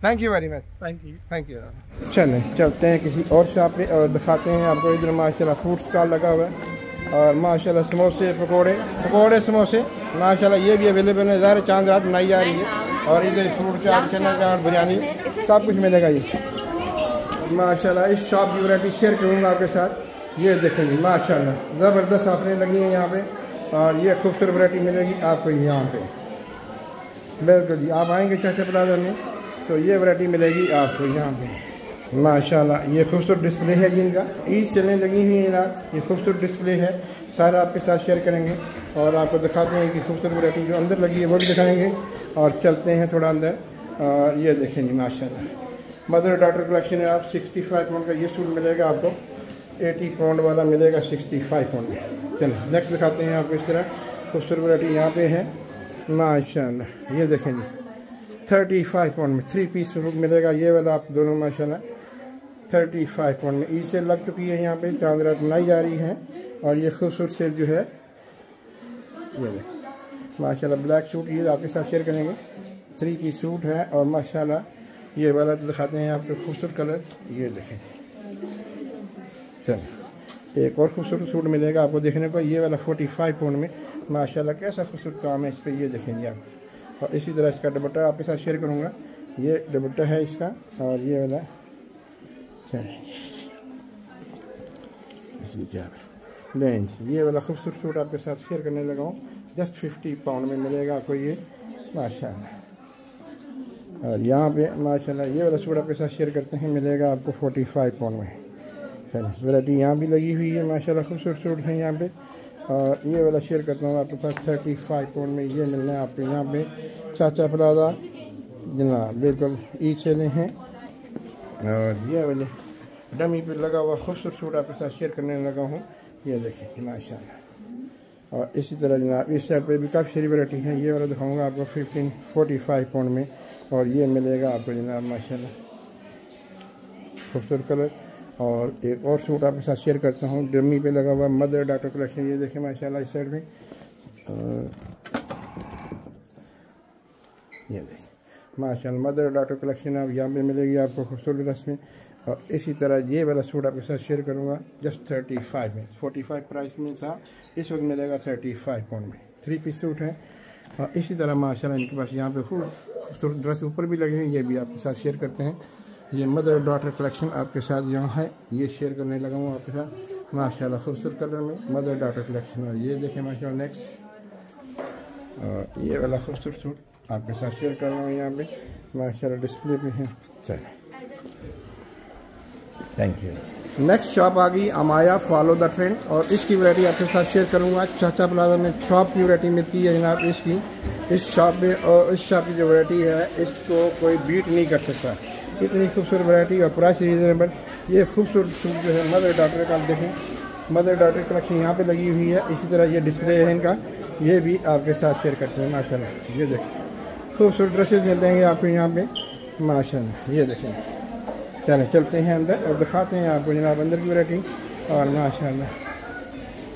Thank you very much, thank you thank you. चलें चलते हैं किसी और शॉप पे और दिखाते हैं आपको। इधर माशाल्लाह फ्रूट्स स्टॉल लगा हुआ है और माशाल्लाह समोसे पकोड़े पकोड़े समोसे माशाल्लाह ये भी अवेलेबल है। ज़ाहिर चांद रात बनाई जा रही है और इधर फ्रूट चाट चना चाट बिरयानी सब कुछ मिलेगा ये माशाल्लाह। इस शॉप की वैरायटी शेयर करूँगा आपके साथ, ये देखेंगे माशाल्लाह ज़बरदस्त ऑफरें लगी हैं यहाँ पर, और ये खूबसूरत वैरायटी मिलेगी आपको यहाँ पर। बिल्कुल जी आप आएँगे चाचा प्लाजा में तो ये वैरायटी मिलेगी आपको यहाँ पे माशाल्लाह। ये खूबसूरत डिस्प्ले है जिनका ईद सेलें लगी हुई है ना, ये खूबसूरत डिस्प्ले है, सारा आपके साथ शेयर करेंगे और आपको दिखाते हैं कि खूबसूरत वैरायटी जो अंदर लगी है वो भी दिखाएँगे। और चलते हैं थोड़ा अंदर और ये देखेंगे माशाल्लाह। मदर डॉक्टर कलेक्शन है आप, सिक्सटी फाइव पाउंड का ये सूट मिलेगा आपको, एटी पाउंड वाला मिलेगा सिक्सटी फाइव पाउंड का। चलो नेक्स्ट दिखाते हैं आपको, इस तरह खूबसूरत वैरायटी यहाँ पर है माशाल्लाह। ये देखेंगे थर्टी फाइव पाउंड में थ्री पीस रूप मिलेगा, ये वाला आप दोनों माशाल्लाह थर्टी फाइव पाउंड में। ईद से लग चुकी है यहाँ पे, चांद रात मनाई जा रही है और ये खूबसूरत सेल जो है ये माशाल्लाह। ब्लैक सूट ये आपके साथ शेयर करेंगे, थ्री पीस सूट है और माशाल्लाह ये वाला तो दिखाते हैं आपको खूबसूरत कलर, ये देखें। चलो एक और खूबसूरत सूट मिलेगा आपको देखने को, ये वाला फोर्टी फाइव पाउंड में माशाल्लाह, कैसा खूबसूरत काम है इस पर, ये देखेंगे आप। और इसी तरह इसका दुपट्टा आपके साथ शेयर करूँगा, ये दुपट्टा है इसका और ये वाला लेंज, ये वाला खूबसूरत सूट आपके साथ शेयर करने लगा हूँ। जस्ट फिफ्टी पाउंड में मिलेगा आपको ये माशाल्लाह। और यहाँ पे माशाल्लाह ये वाला सूट आपके साथ शेयर करते हैं, मिलेगा आपको फोर्टी फाइव पाउंड में। चलो वैरायटी यहाँ भी लगी हुई है माशाल्लाह, खूबसूरत सूट है यहाँ पर। और ये वाला शेयर करता हूँ आपके पास, थर्टी फाइव पाउंड में ये मिलना है आपको यहाँ पे चाचा प्लाजा जनाब, बिल्कुल ई सेलें हैं। और ये वाले डमी पे लगा हुआ खूबसूरत सूट आपके साथ शेयर करने लगा हूँ, ये देखिए माशाल्लाह। और इसी तरह जनाब इस साइड पे भी काफ़ी सारी वैरायटी है, ये वाला दिखाऊँगा आपको फिफ्टीन फोर्टी फाइव पाउंड में, और ये मिलेगा आपको जनाब माशाल्लाह खूबसूरत कलर। और एक और सूट आपके साथ शेयर करता हूँ, डमी पे लगा हुआ मदर डॉक्टर कलेक्शन, ये देखें माशाल्लाह। इस साइड में ये देखें माशाल्लाह मदर डॉक्टर कलेक्शन आप यहाँ पे मिलेगी आपको खूबसूरत ड्रेस में। और इसी तरह ये वाला सूट आपके साथ शेयर करूँगा, जस्ट थर्टी फाइव में, फोर्टी फाइव प्राइस में था, इस वक्त मिलेगा थर्टी फाइव पाउंड में, थ्री पीस सूट है। और इसी तरह माशाल्लाह इनके पास यहाँ पे खूब खूबसूरत ड्रेस ऊपर भी लगे हैं, ये भी आपके साथ शेयर करते हैं। ये मदर डॉटर कलेक्शन आपके साथ यहाँ है, ये शेयर करने लगा हूँ आपके साथ माशाल्लाह खूबसूरत कलर में, मदर डॉटर कलेक्शन। और ये देखें माशाल्लाह नेक्स्ट, और ये वाला खूबसूरत सूट आपके साथ शेयर कर रहा हूँ यहाँ पे माशाल्लाह, डिस्प्ले पे है। चलो थैंक यू। नेक्स्ट शॉप आ गई अमाया फॉलो द ट्रेंड, और इसकी वैरायटी आपके साथ शेयर करूँगा। चाचा प्लाजा में टॉप की वैरायटी मिलती है जनाब इसकी, इस शॉप में। और इस शॉप की जो वैरायटी है इसको कोई बीट नहीं कर सकता, इतनी खूबसूरत वैरायटी और प्राइस रीज़नेबल। ये खूबसूरत सूट जो है मदर डॉक्टर का आप देखें मदर डॉटर कलेक्शन यहाँ पे लगी हुई है। इसी तरह ये डिस्प्ले है इनका, ये भी आपके साथ शेयर करते हैं माशाल्लाह। ये देखिए खूबसूरत ड्रेसेस मिल जाएंगे आपको यहाँ पे माशाल्लाह। ये देखें, चलें चलते हैं अंदर और दिखाते हैं आपको जनाब अंदर की वैरायटी। और माशाल्लाह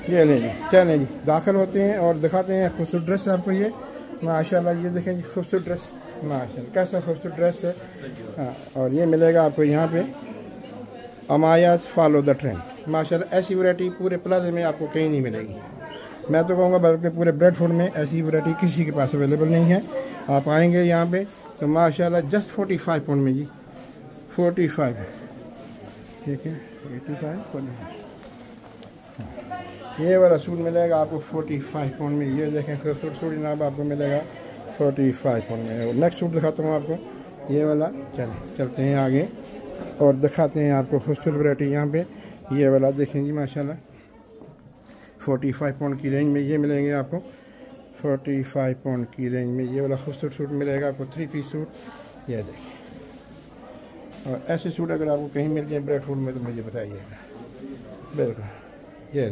ये ले जी, चलें जी दाखिल होते हैं और दिखाते हैं खूबसूरत ड्रेस आपको। ये माशाल्लाह ये देखें खूबसूरत ड्रेस माशाल्लाह, कैसा खूबसूरत ड्रेस है। हाँ, और ये मिलेगा आपको यहाँ पे अमाया फॉलो द ट्रेंड माशाल्लाह। ऐसी वैरायटी पूरे प्लाजे में आपको कहीं नहीं मिलेगी, मैं तो कहूँगा बल्कि पूरे ब्रेडफोर्ड में ऐसी वैरायटी किसी के पास अवेलेबल नहीं है। आप आएँगे यहाँ पर तो माशाल्लाह जस्ट फोर्टी फाइव पाउंड में जी, फोर्टी फाइव ठीक है, एटी फाइव ये वाला सूट मिलेगा आपको फोर्टी फाइव पाउंड में। ये देखें खूबसूरत सूट जनाब आपको मिलेगा फोर्टी फाइव पाउंड में। नेक्स्ट सूट दिखाता हूँ आपको ये वाला, चलें चलते हैं आगे और दिखाते हैं आपको खूबसूरत वैरायटी यहाँ पे। ये वाला देखें जी माशाल्लाह फोर्टी फाइव पाउंड की रेंज में ये मिलेंगे आपको, फोर्टी फाइव पाउंड की रेंज में ये वाला खूबसूरत सूट मिलेगा आपको, थ्री पीस सूट। ये देखिए, और ऐसे सूट अगर आपको कहीं मिल जाए ब्रेडफोर्ड में तो मुझे बताइएगा। बिल्कुल ये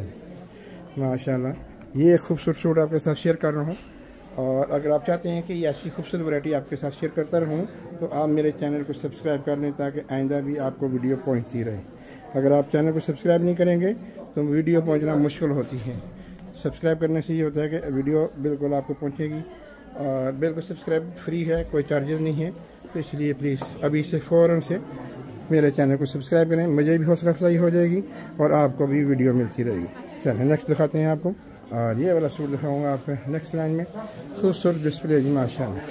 माशाल्लाह, ये खूबसूरत सूट आपके साथ शेयर कर रहा हूँ। और अगर आप चाहते हैं कि ये ऐसी खूबसूरत वैरायटी आपके साथ शेयर करता रहूं तो आप मेरे चैनल को सब्सक्राइब कर लें ताकि आइंदा भी आपको वीडियो पहुंचती रहे। अगर आप चैनल को सब्सक्राइब नहीं करेंगे तो वीडियो पहुंचना मुश्किल होती है। सब्सक्राइब करने से ये होता है कि वीडियो बिल्कुल आपको पहुँचेगी और बिल्कुल सब्सक्राइब फ्री है, कोई चार्जेस नहीं है। तो इसलिए प्लीज़ अभी से फ़ौरन से मेरे चैनल को सब्सक्राइब करें, मुझे भी हौसला अफजाई हो जाएगी और आपको भी वीडियो मिलती रहेगी। चलें नेक्स्ट दिखाते हैं आपको, और ये वाला सूट दिखाऊंगा आपको नेक्स्ट लाइन में। खूबसूरत डिस्प्ले जी माशाल्लाह,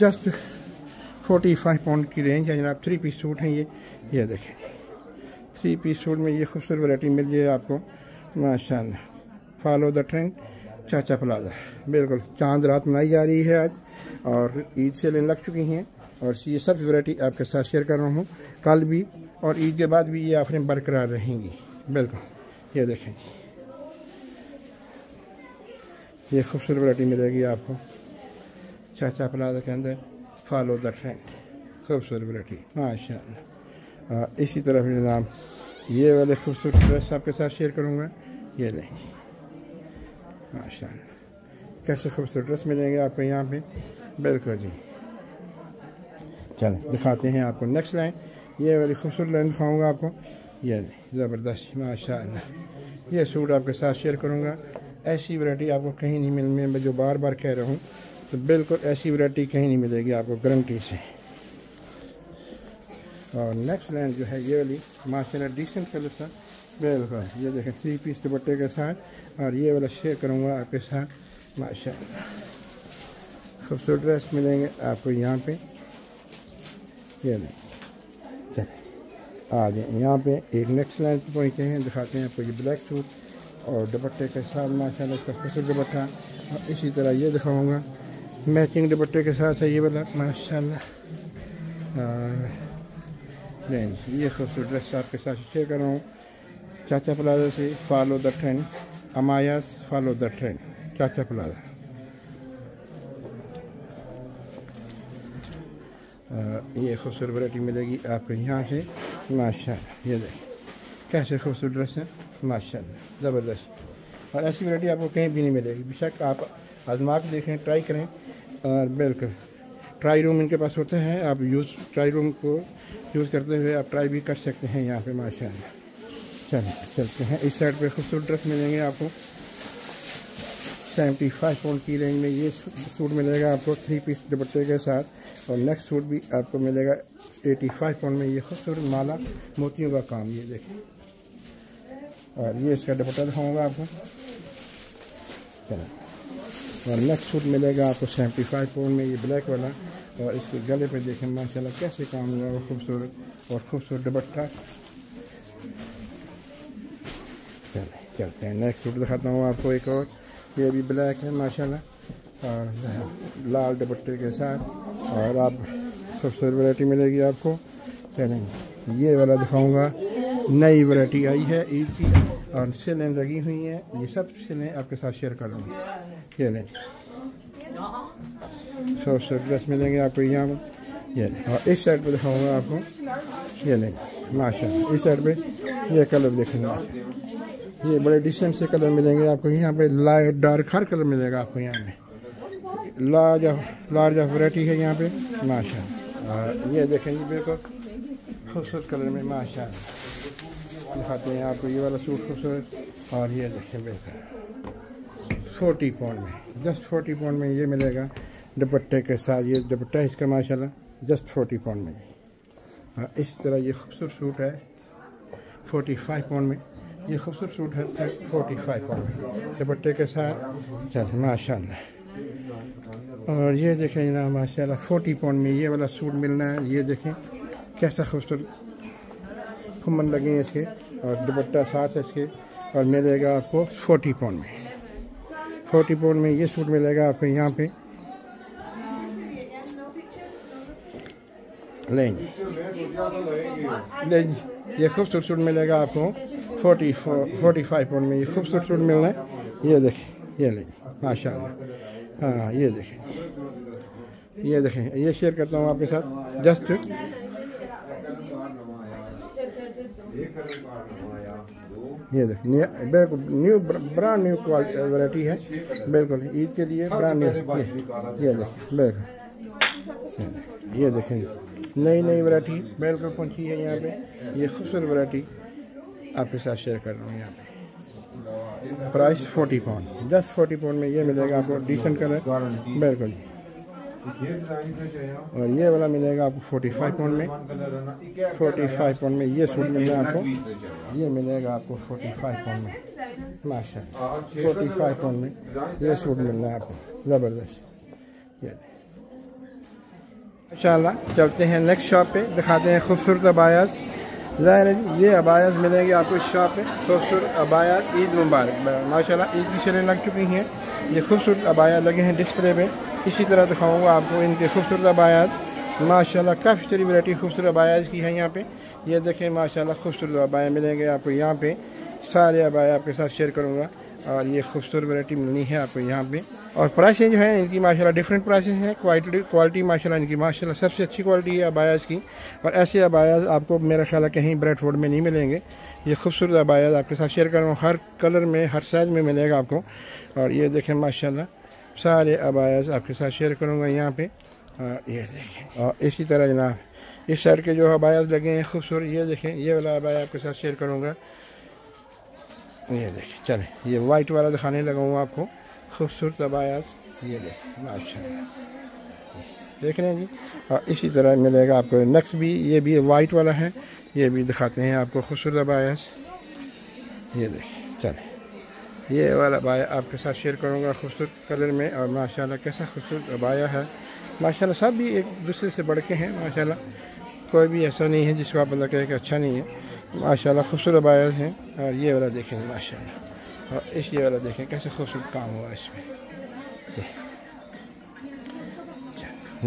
जस्ट फोर्टी फाइव पाउंड की रेंज है जनाब, थ्री पीस सूट हैं ये। ये देखें थ्री पीस सूट में ये खूबसूरत वैरायटी मिल जाए आपको माशाल्लाह। Follow the trend Chacha plaza, बिल्कुल चांद रात मनाई जा रही है आज और ईद सेलें लग चुकी हैं और ये सब वैरायटी आपके साथ शेयर कर रहा हूँ। कल भी और ईद के बाद भी ये ऑफरें बरकरार रहेंगी बिल्कुल। ये देखें ये खूबसूरत वैरायटी मिलेगी आपको चाचा प्लाजा के अंदर, फॉलो द ट्रेंड खूबसूरत वैरायटी माशाल्लाह। इसी तरह मेरे नाम ये वाले खूबसूरत ड्रेस आपके साथ शेयर करूँगा। ये लेंगे माशाल्लाह, कैसे खूबसूरत ड्रेस मिलेंगे आपको यहाँ पे बिल्कुल जी। चलें दिखाते हैं आपको नेक्स्ट लाइन, ये वाली खूबसूरत लाइन दिखाऊँगा आपको। ये ज़बरदस्त माशाल्लाह, ये सूट आपके साथ शेयर करूँगा। ऐसी वैरायटी आपको कहीं नहीं मिलने, मैं जो बार बार कह रहा हूँ तो बिल्कुल ऐसी वैरायटी कहीं नहीं मिलेगी आपको गारंटी से। और नेक्स्ट लाइन जो है ये वाली माशाल्लाह डिसेंट कलर सा बिल्कुल। ये देखें थ्री पीस दुपट्टे के साथ, और ये वाला शेयर करूँगा आपके साथ माशाल्लाह। खूबसूरत ड्रेस मिलेंगे आपको यहाँ पे। ये नहीं चले आ जाए यहाँ पे एक नेक्स्ट लाइन पर पहुँचते हैं, दिखाते हैं आपको ये ब्लैक सूट और दुपट्टे के साथ माशाल्लाह इसका खूबसूरत दुपट्टा। और इसी तरह ये दिखाऊंगा मैचिंग दुपट्टे के साथ है ये वाला माशाल्लाह। नहीं ये खूबसूरत ड्रेस आपके साथ शेयर कर रहा हूँ चाचा प्लाजा से, follow the trend अमायास follow the trend Chacha plaza. ये खूबसूरत वैरायटी मिलेगी आपको यहाँ से माशाल्लाह। ये देखिए कैसे खूबसूरत ड्रेस है माशाल्लाह ज़बरदस्त, और ऐसी वैरायटी आपको कहीं भी नहीं मिलेगी। बेशक आप आजमा के देखें, ट्राई करें, और बिल्कुल ट्राई रूम इनके पास होते हैं, आप यूज़ ट्राई रूम को यूज़ करते हुए आप ट्राई भी कर सकते हैं यहाँ पे माशाल्लाह। चलिए चलते हैं इस साइड पे, खूबसूरत ड्रेस मिलेंगे आपको सेवेंटी फाइव पाउंड की रेंज में। ये सूट मिलेगा आपको थ्री पीस दुपट्टे के साथ, और नेक्स्ट सूट भी आपको मिलेगा एटी फाइव पाउंड में। ये खूबसूरत माला मोतियों का काम ये देखें, और ये इसका दुपट्टा दिखाऊंगा आपको। चलो और नेक्स्ट सूट मिलेगा आपको सेवेंटी फाइव पाउंड में ये ब्लैक वाला, और इसके गले पे देखें माशाल्लाह कैसे काम हुआ वो खूबसूरत, और खूबसूरत दुपट्टा। चले चलते हैं नेक्स्ट सूट दिखाता हूँ आपको एक और, ये भी ब्लैक है माशाल्लाह और लाल दुपट्टे के साथ, और आप खूबसूरत वैरायटी मिलेगी आपको। चलें ये वाला दिखाऊँगा, नई वैरायटी आई है ईद की और सेलें लगी हुई हैं, ये सब सेलें आपके साथ शेयर कर लूँगी। ये लें सौ सौ ड्रेस मिलेंगे आपको यहाँ पर। ये लें और इस साइड पे दिखाऊंगा आपको। ये लें माशाल्लाह, इस साइड पे ये कलर देखेंगे ये बड़े डिसेंट से कलर मिलेंगे आपको यहाँ पे, लाइट डार्क हर कलर मिलेगा आपको यहाँ पे, लार्ज लार्ज वैरायटी है यहाँ पे माशाल्लाह। ये देखें जी बिल्कुल खूबसूरत कलर में माशाल्लाह दिखाते हैं आपको ये वाला सूट खूबसूरत। और ये देखें बिल्कुल फोर्टी पाउंड में, जस्ट फोर्टी पाउंड में ये मिलेगा दुपट्टे के साथ, ये दुपट्टा इसका माशाल्लाह जस्ट फोर्टी पाउंड में। और इस तरह ये खूबसूरत सूट है फोर्टी फाइव पाउंड में, ये खूबसूरत सूट है फोर्टी फाइव पाउंड दुपट्टे के साथ चल माशाल्लाह। और ये देखें ना माशाल्लाह फोर्टी पाउंड में ये वाला सूट मिलना है, ये देखें कैसा खूबसूरत खुमन लगे हैं इसके और दुपट्टा साथ है इसके, और मिलेगा आपको फोर्टी पाउंड में। फोर्टी पाउंड में ये सूट मिलेगा आपको यहाँ पे लेंगे लेंगे ये खूबसूरत सूट मिलेगा आपको forty four forty five pound में, ये खूबसूरत सूट मिलना है। ये देखें ये लेंगे माशाल्लाह। हाँ ये देखें ये देखें ये शेयर करता हूँ आपके साथ जस्ट। ये देखें बिल्कुल न्यू ब्रांड न्यू वैरायटी है बिल्कुल ईद के लिए ब्रांड न्यू। ये देखें बिल्कुल ये देखें नई नई वैरायटी बिल्कुल पहुंची है यहाँ पे, ये खूबसूरत वैरायटी आपके साथ शेयर कर रहा हूँ। यहाँ पे price forty pound, just forty pound में ये मिलेगा आपको डिसेंट कलर बिल्कुल। और ये वाला मिलेगा आपको फोर्टी फाइव पाउंड में, फोर्टी फाइव पाउंड में ये सूट मिलेगा आपको, ये मिलेगा आपको फोर्टी फाइव पाउंड में माशाल्लाह। फोर्टी फाइव पाउंड में ये सूट मिलना है आपको ज़बरदस्त ये माशाल्लाह। चलते हैं नेक्स्ट शॉप पे, दिखाते हैं खूबसूरत अबायास। ज़ाहिर है जी ये अबायास मिलेंगे आपको इस शॉप पे, खूबसूरत अबायास ईद मुबारक माशाल्लाह। ईद की शरें लग चुकी हैं, ये खूबसूरत अबाया लगे हैं डिस्प्ले पे, इसी तरह दिखाऊंगा आपको इनके खूबसूरत अबायास माशाल्लाह। काफ़ी सारी वैरायटी खूबसूरत अबायास की है यहाँ पे, ये देखें माशाल्लाह खूबसूरत अबाया मिलेंगे आपको यहाँ पे, सारे अबाया आपके साथ शेयर करूँगा। और ये खूबसूरत वैरायटी मिलनी है आपको यहाँ पे। और प्राइसें जो हैं इनकी माशाल्लाह डिफरेंट प्राइसें हैं, क्वालिटी क्वालिटी माशाल्लाह इनकी माशाल्लाह सबसे अच्छी क्वालिटी है अबायाज़ की। और ऐसे अबायाज़ आपको मेरा ख्याल है कहीं ब्रैडफोर्ड में नहीं मिलेंगे। ये खूबसूरत अबायाज़ आपके साथ शेयर कर रहा हूँ, हर कलर में हर साइज़ में मिलेगा आपको। और ये देखें माशाल्लाह सारे अबायाज़ आपके साथ शेयर करूँगा यहाँ पर। और ये देखें और इसी तरह जनाब इस साइड के जो अबायाज़ लगे हैं खूबसूरत, ये देखें ये वाला अबाया आपके साथ शेयर करूँगा। ये देखिए चले ये वाइट वाला दिखाने लगा हूँ आपको खूबसूरत अबायास, ये देखिए माशाल्लाह देख रहे हैं जी। और इसी तरह मिलेगा आपको नेक्स्ट भी, ये भी वाइट वाला है, ये भी दिखाते हैं आपको खूबसूरत अबायास। ये देखिए चले ये वाला अबाया आपके साथ शेयर करूँगा खूबसूरत कलर में। और माशाल्लाह कैसा खूबसूरत अबाया है माशाल्लाह, सब भी एक दूसरे से बढ़ के हैं माशाल्लाह, कोई भी ऐसा नहीं है जिसको आप मतलब कहे कि अच्छा नहीं है माशाल्लाह। खूबसूरत अबायास हैं। और ये वाला देखें माशाल्लाह, और इस ये वाला देखें कैसे खूबसूरत काम हुआ इसमें।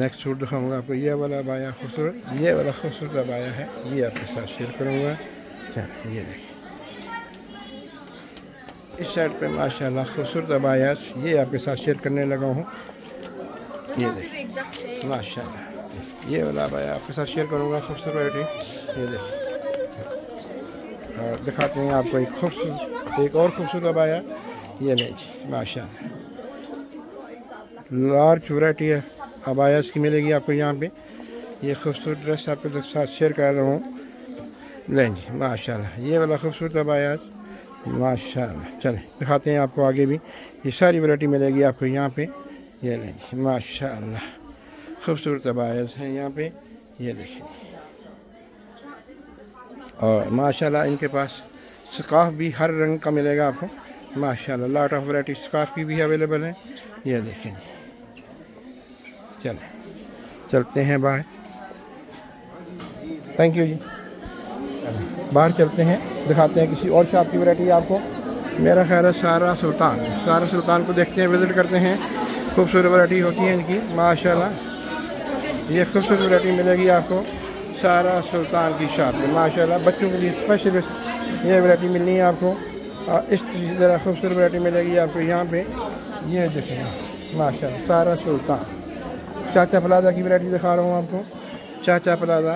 नेक्स्ट सूट दिखाऊंगा आपको, ये वाला अबाया खूबसूरत, ये वाला खूबसूरत अबाया है, ये आपके साथ शेयर करूंगा। चल ये देखें इस साइड पे माशाल्लाह खूबसूरत अबायास, ये आपके साथ शेयर करने लगा हूँ। ये देखें माशाल्लाह ये वाला अबाया आपके साथ शेयर करूँगा खूबसूरत। ये देखें और दिखाते हैं आपको एक खूबसूरत एक और खूबसूरत अबाया, ये नहीं जी माशाल्लाह। लार्ज वैरायटी है अबाया इसकी मिलेगी आपको यहाँ पे, ये खूबसूरत ड्रेस आपके साथ शेयर कर रहा हूँ लें जी माशाल्लाह। ये वाला खूबसूरत अबाया माशाल्लाह, चलें दिखाते हैं आपको आगे भी, ये सारी वैरायटी मिलेगी आपको यहाँ पे। ये लें जी माशाल्लाह खूबसूरत अबाया हैं यहाँ पे, ये देखें। और माशाल्लाह इनके पास स्कार्फ भी हर रंग का मिलेगा आपको माशाल्लाह, लॉट ऑफ वैरायटी स्कार्फ की भी अवेलेबल है। ये देखें चलें चलते हैं बाहर, थैंक यू जी। बाहर चलते हैं दिखाते हैं किसी और शॉप की वैरायटी आपको, मेरा ख्याल है सारा सुल्तान। सारा सुल्तान को देखते हैं, विज़िट करते हैं, खूबसूरत वैरायटी होती है इनकी माशाल्लाह। ये खूबसूरत वैरायटी मिलेगी आपको सारा सुल्तान की शॉप में माशाल्लाह, बच्चों के लिए स्पेशल ये वैरायटी मिलनी है आपको। और इस तरह खूबसूरत वैरायटी मिलेगी आपको यहाँ पे, ये देखें माशाल्लाह सारा सुल्तान। चाचा प्लाजा की वैरायटी दिखा रहा हूँ आपको, चाचा प्लाजा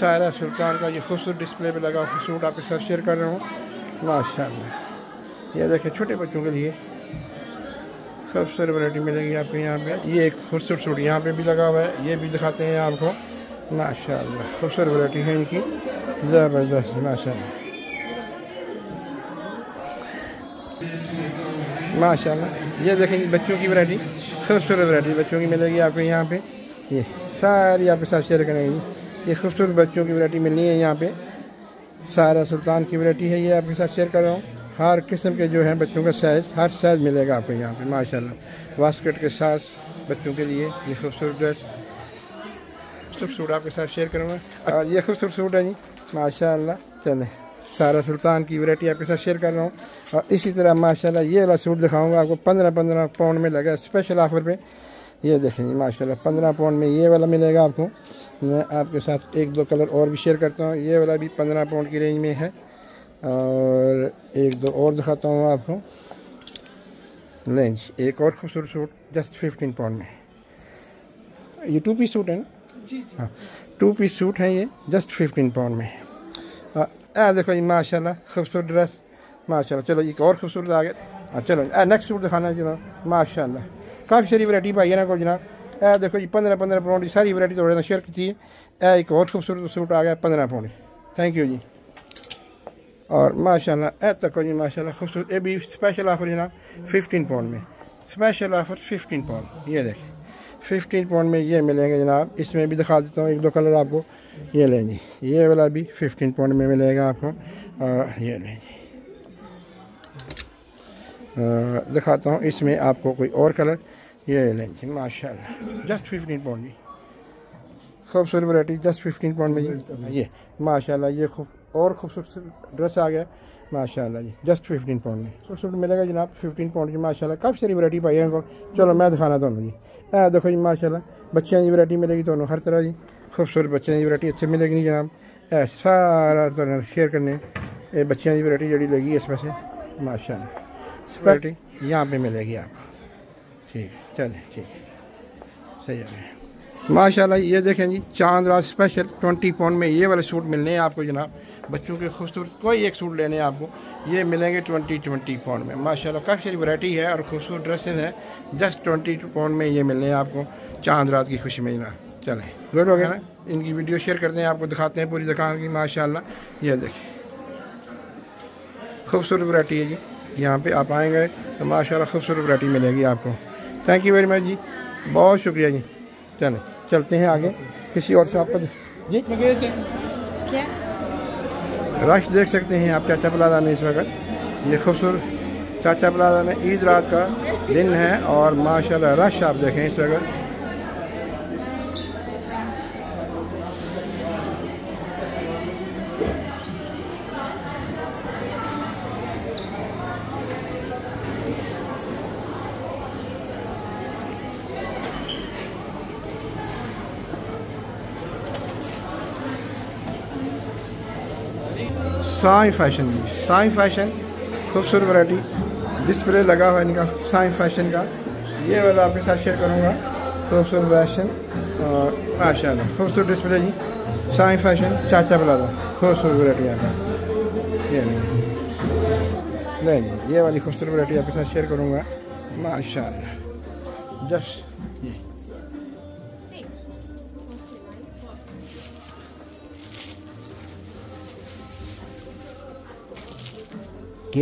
सारा सुल्तान का ये खूबसूरत डिस्प्ले पे लगा सूट आपके साथ शेयर कर रहा हूँ माशाल्लाह। ये देखिए छोटे बच्चों के लिए सब सारी वैरायटी मिलेगी आपको यहाँ पे। ये एक खूबसूरत सूट यहाँ पे भी लगा हुआ है, ये भी दिखाते हैं आपको। माशाल्लाह खूबसूरत वैरायटी है इनकी, ज़बरदस्त माशाल्लाह माशाल्लाह। ये देखेंगे बच्चों की वैरायटी, खूबसूरत वैरायटी बच्चों की मिलेगी आपको यहाँ पे। ये सारी आपके साथ शेयर करेंगे, ये खूबसूरत बच्चों की वैरायटी मिलनी है यहाँ पे। सारा सुल्तान की वैरायटी है, ये आपके साथ शेयर कर रहा हूँ। हर किस्म के जो है बच्चों का साइज़, हर साइज़ मिलेगा आपको यहाँ पे माशाल्लाह। वास्केट के साथ बच्चों के लिए ये खूबसूरत ड्रेस, खूबसूरत सूट आपके साथ शेयर करूँगा। और ये खूबसूरत सूट है जी माशाल्लाह। चले सारा सुल्तान की वैरायटी आपके साथ शेयर कर रहा हूँ। और इसी तरह माशाल्लाह ये वाला सूट दिखाऊंगा आपको, पंद्रह पंद्रह पाउंड में लगा स्पेशल ऑफर पे। ये देखेंगे माशाल्लाह पंद्रह पाउंड में ये वाला मिलेगा आपको। मैं आपके साथ एक दो कलर और भी शेयर करता हूँ। ये वाला भी पंद्रह पाउंड की रेंज में है और एक दो और दिखाता हूँ आपको। लेंज एक और खूबसूरत सूट जस्ट फिफ्टीन पाउंड में। ये टू पीस सूट है ना जी? हाँ टू पीस सूट है ये जस्ट फिफ्टीन पाउंड में। आ देखो ये माशाल्लाह खूबसूरत ड्रेस माशाल्लाह। चलो एक और खूबसूरत आ गया। चलो आ नेक्स्ट सूट दिखाना है जनाब माशाल्लाह। काफ़ी सारी वैरायटी पाई है ना को जनाब। आ देखो ये पंद्रह पंद्रह पाउंड की सारी वैरायटी थोड़े ना शेयर की थी। आ एक और खूबसूरत सूट आ गया पंद्रह पाउंड। थैंक यू जी। और माशाल्लाह ए देखो जी माशाल्लाह खूबसूरत, ये भी स्पेशल ऑफर जनाब फिफ्टीन पाउंड में। स्पेशल ऑफर फिफ्टीन पाउंड, ये देखें फिफ्टीन पाउंड में ये मिलेंगे जनाब। इसमें भी दिखा देता हूँ एक दो कलर आपको। ये लेंगे ये वाला भी फिफ्टीन पाउंड में मिलेगा आपको। और ये लेंगे दिखाता हूँ इसमें आपको कोई और कलर। ये लेंगे माशाल्लाह जस्ट फिफ्टीन पाउंड में खूबसूरत वैरायटी जस्ट फिफ्टीन पाउंड में। ये माशाल्लाह ये खूब और खूबसूरत ड्रेस आ गया माशाल्लाह जी जस्ट फिफ्टीन पाउंड में। खूबसूरत मिलेगा जनाब फिफ्टीन पाउंड की माशाल्लाह। काफ़ी सारी वैरायटी पाई है। चलो मैं दिखाना दोनों जी। ए देखो जी माशाल्लाह बच्चों की वैरायटी मिलेगी दोनों हर तरह जी। खूबसूरत बच्चों की वैरायटी अच्छी मिलेगी नहीं जनाब। ए सारा तो शेयर करने ये बच्चों की वैरायटी जी लगी इसमें से माशाल्लाह। वैरायटी यहाँ पे मिलेगी आपको। ठीक है चलें ठीक है सही है माशाल्लाह। ये देखें जी चांद रात स्पेशल ट्वेंटी पाउंड में ये वाले सूट मिलने हैं आपको जनाब। बच्चों के खूबसूरत कोई एक सूट लेने हैं आपको, ये मिलेंगे ट्वेंटी ट्वेंटी पाउंड में माशाल्लाह। काफ़ी सारी वैरायटी है और खूबसूरत ड्रेसेस हैं। जस्ट ट्वेंटी पाउंड में ये मिलने हैं आपको चांद रात की खुशी में जनाब। चलें गुड हो गया ना। इनकी वीडियो शेयर करते हैं आपको, दिखाते हैं पूरी दुकान की माशाल्लाह। ये देखिए खूबसूरत वैरायटी है जी। यहाँ पे आप आएंगे तो माशाल्लाह खूबसूरत वैरायटी मिलेगी आपको। थैंक यू वेरी मच जी, बहुत शुक्रिया जी। चलें चलते हैं आगे किसी और शॉप पर जी। क्या रश देख सकते हैं आप चाचा प्लाजा में इस वक्त। ये खूबसूरत चाचा प्लाजा में ईद रात का दिन है और माशाल्लाह रश आप देखें इस वक्त। साई फैशन, साई फैशन खूबसूरत वैरायटी डिस्प्ले लगा हुआ है इनका साई फैशन का। ये वाला आपके साथ शेयर करूँगा खूबसूरत फैशन और माशाल्लाह खूबसूरत डिस्प्ले जी। साई फैशन चाचा प्लाजा खूबसूरत वैरायटी आपका। ये नहीं जी ये वाली खूबसूरत वैरायटी आपके साथ शेयर करूँगा माशाल्लाह। जस्ट ये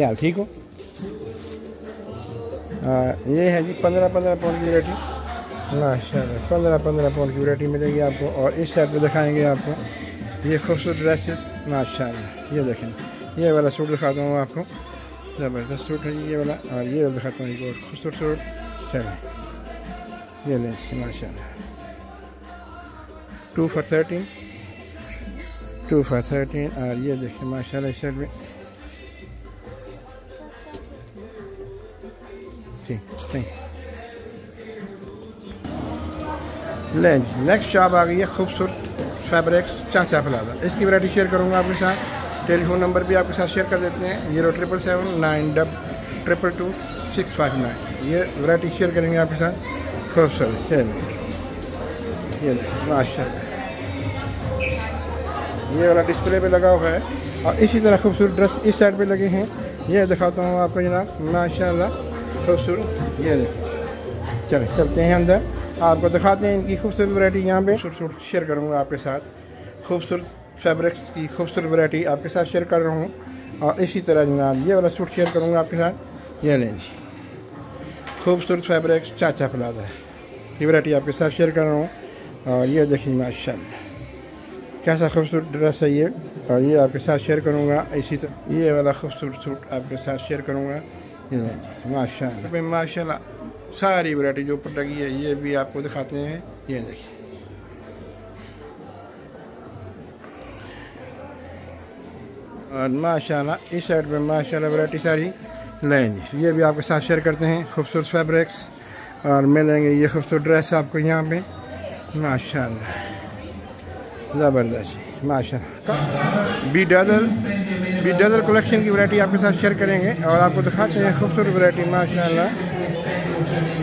क्या हाल ठीक हो। आ, ये है जी पंद्रह पंद्रह पाउंड की वैरायटी माशाल्लाह। पंद्रह पंद्रह पाउंड की वैरायटी मिलेगी आपको। और इस टाइप पे दिखाएंगे आपको ये खूबसूरत ड्रेसेस माशाल्लाह। ये देखें ये वाला सूट दिखाता हूँ आपको, ज़बरदस्त सूट है ये वाला। और ये दिखाता हूँ एक और खूबसूरत सूट। चलें ये ले माशाल्लाह two for thirteen, two for thirteen. और ये देखें माशाल्लाह इस साइड में लेंज। नेक्स्ट शॉप आ गई है खूबसूरत फैब्रिक्स चाचा प्लाजा। इसकी वैरायटी शेयर करूंगा आपके साथ। टेलीफोन नंबर भी आपके साथ शेयर कर देते हैं, zero triple seven nine double triple two six five nine. ये वैरायटी शेयर करेंगे आपके साथ खूबसूरत। चलिए ये माशाल्लाह ये वाला डिस्प्ले पे लगा हुआ है। और इसी तरह खूबसूरत ड्रेस इस साइड पे लगे हैं। ये दिखाता हूँ आपको जनाब, माशाल्लाह खूबसूरत। ये देखो, चले चलते हैं अंदर, आपको दिखाते हैं इनकी खूबसूरत वैरायटी। यहाँ पे खूबसूरत शेयर करूँगा आपके साथ, खूबसूरत फैब्रिक्स की खूबसूरत वैरायटी आपके साथ शेयर कर रहा हूँ। और इसी तरह जनाब ये वाला सूट शेयर करूँगा आपके साथ। ये लें जी, खूबसूरत फैब्रिक्स चाचा प्लाजा की वैरायटी आपके साथ शेयर कर रहा हूँ। और ये देखिए माशाल्लाह कैसा खूबसूरत ड्रेस है ये, और ये आपके साथ शेयर करूँगा। इसी तरह ये वाला खूबसूरत सूट आपके साथ शेयर करूँगा। ये माशाल्लाह माशाल्लाह सारी वैरायटी जो ऊपर लगी है ये भी आपको दिखाते हैं। ये देखिए और माशाल्लाह इस साइड पे माशाल्लाह वैरायटी सारी। लेंगे ये भी आपके साथ शेयर करते हैं, खूबसूरत फैब्रिक्स। और मिलेंगे ये खूबसूरत ड्रेस आपको यहाँ पे, माशाल्लाह ज़बरदस्त माशाल्लाह। B doll B doll collection की वैरायटी आपके साथ शेयर करेंगे और आपको दिखाते हैं खूबसूरत वैरायटी। माशाल्लाह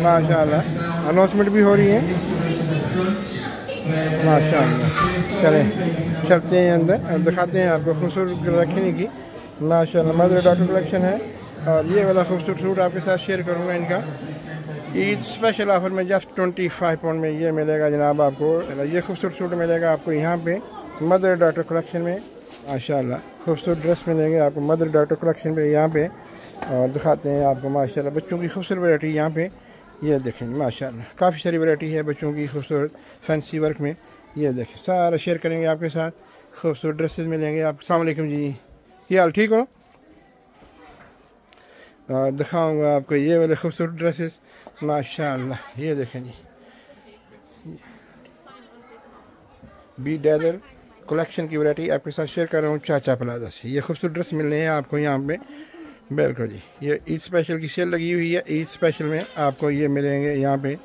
माशाल्लाह अनाउंसमेंट भी हो रही है माशाल्लाह। चलें चलते हैं अंदर और दिखाते हैं आपको खूबसूरत कलेक्शन की। माशाल्लाह मदर डॉटर कलेक्शन है। और ये वाला खूबसूरत सूट आपके साथ शेयर करूँगा इनका, ईद स्पेशल ऑफर में जस्ट ट्वेंटी फाइव पाउंड में ये मिलेगा जनाब आपको। ये खूबसूरत सूट मिलेगा आपको यहाँ पे मदर डॉटर कलेक्शन में। माशाल्लाह खूबसूरत ड्रेस मिलेंगे आपको मदर डॉटर कलेक्शन पे यहाँ पे। और दिखाते हैं आपको माशाल्लाह बच्चों की खूबसूरत वैरायटी यहाँ पे। ये देखेंगे माशाल्लाह काफ़ी सारी वैरायटी है बच्चों की खूबसूरत फैंसी वर्क में। ये देखें सारा शेयर करेंगे आपके साथ, खूबसूरत ड्रेसेस मिलेंगे आप। अस्सलाम वालेकुम जी, क्या हाल ठीक हो? और दिखाऊंगा आपको ये वाले खूबसूरत ड्रेसेस माशाल्लाह। ये देखें जी बी डॉल कलेक्शन की वैरायटी आपके साथ शेयर कर रहा हूँ चाचा प्लाजा से। ये खूबसूरत ड्रेस मिल रहे हैं आपको यहाँ पे। बिल्कुल जी ये ईद स्पेशल की सेल लगी हुई है, ईद स्पेशल में आपको ये मिलेंगे यहाँ पे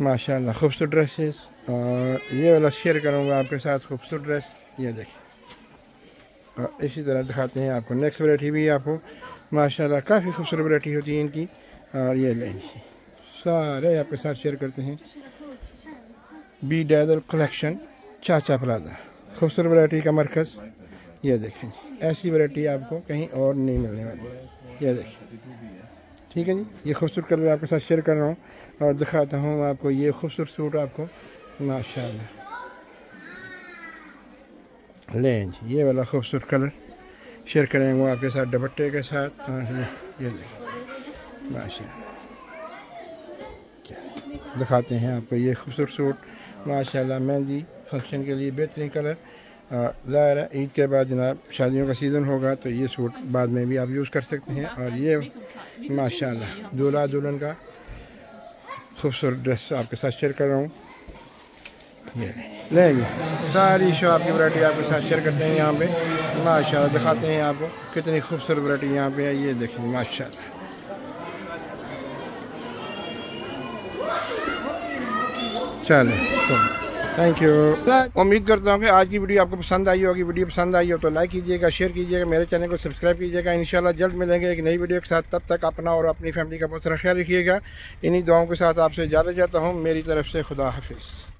माशाल्लाह खूबसूरत ड्रेसेस। और ये वाला शेयर करूँगा आपके साथ खूबसूरत ड्रेस। ये देखें और इसी तरह दिखाते हैं आपको नेक्स्ट वैरायटी भी आपको माशाल्लाह काफ़ी खूबसूरत वैरायटी होती है इनकी। और ये लेंगे सारे आपके साथ शेयर करते हैं B doll collection Chacha plaza, खूबसूरत वैरायटी का मरकज़। ये देखें ऐसी वैरायटी आपको कहीं और नहीं मिलने वाली। ये देखें ठीक है जी, ये खूबसूरत कलर आपके साथ शेयर कर रहा हूँ और दिखाता हूँ आपको ये खूबसूरत सूट आपको माशाल्लाह। लें जी ये वाला खूबसूरत कलर शेयर करेंगे आपके साथ दुपट्टे के साथ। ये देखिए माशाल्लाह दिखाते हैं आपको ये खूबसूरत सूट माशाल्लाह मेहंदी फंक्शन के लिए बेहतरीन कलर। ज़ाहिर है ईद के बाद जनाब शादियों का सीज़न होगा तो ये सूट बाद में भी आप यूज़ कर सकते हैं। और ये माशाल्लाह दूल्हा दुल्हन का खूबसूरत ड्रेस आपके साथ शेयर कर रहा हूँ। ये लेंगे सारी शॉप की वैरायटी आपके साथ शेयर करते हैं यहाँ पे माशाल्लाह। दिखाते हैं आपको कितनी खूबसूरत वैरायटी यहाँ पे है। ये देखिए माशाल्लाह। चले तो थैंक यू, उम्मीद करता हूँ कि आज की वीडियो आपको पसंद आई होगी। वीडियो पसंद आई हो तो लाइक कीजिएगा, शेयर कीजिएगा, मेरे चैनल को सब्सक्राइब कीजिएगा। इंशाल्लाह जल्द मिलेंगे एक नई वीडियो के साथ, तब तक अपना और अपनी फैमिली का बहुत सारा ख्याल रखिएगा। इन्हीं दुआओं के साथ आपसे इजाज़त चाहता हूँ, मेरी तरफ से खुदा हाफिज़।